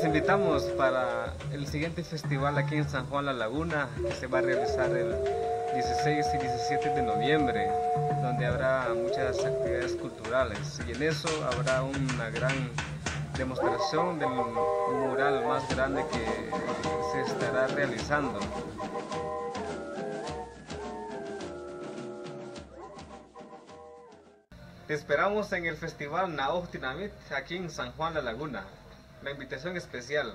les invitamos para el siguiente festival aquí en San Juan La Laguna, que se va a realizar el 16 y 17 de noviembre, donde habrá muchas actividades culturales, y en eso habrá una gran demostración del mural más grande que se estará realizando. Te esperamos en el festival Na'ooj Tinaamit aquí en San Juan La Laguna. La invitación especial.